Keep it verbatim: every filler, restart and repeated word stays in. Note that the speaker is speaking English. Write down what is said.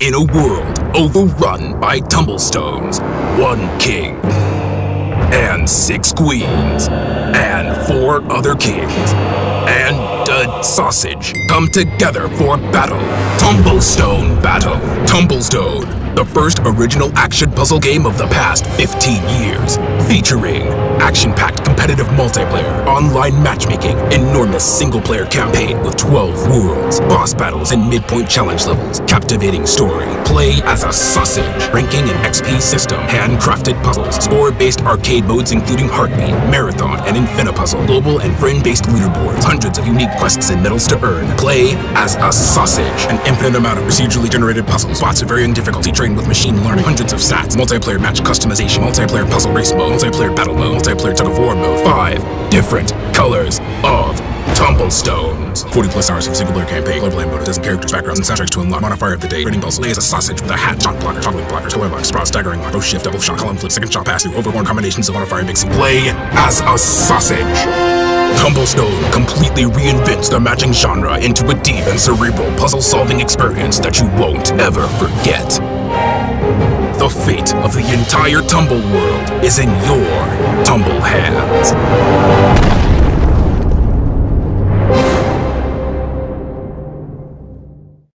In a world overrun by Tumblestones, one king, and six queens, and four other kings, and a sausage come together for battle. Tumblestone Battle. Tumblestone, the first original action puzzle game of the past fifteen years, featuring action-packed competitive multiplayer, online matchmaking, enormous single-player campaign with twelve worlds, boss battles and midpoint challenge levels, captivating story, play as a sausage, ranking and X P system, handcrafted puzzles, score-based arcade modes including Heartbeat, Marathon and Infinipuzzle, global and friend-based leaderboards, hundreds of unique quests and medals to earn, play as a sausage, an infinite amount of procedurally generated puzzles, bots of varying difficulty trained with machine learning, hundreds of stats, multiplayer match customization, multiplayer puzzle race mode, multiplayer battle mode, multiplayer tug-of-war mode, five different colors of Tumblestones. forty plus hours of single player campaign, play mode, a dozen characters, backgrounds, and soundtracks to unlock. Modifier of the day, rating puzzle, lay as a sausage with a hat, shot blocker, toggling blocker, toy lock, sprawl, staggering lock, O shift, double shot, column flip, second shot pass through, overworn combinations of modifier mixing. Play as a sausage. Tumblestone completely reinvents the matching genre into a deep and cerebral puzzle-solving experience that you won't ever forget. The fate of the entire Tumble world is in your tumble hands.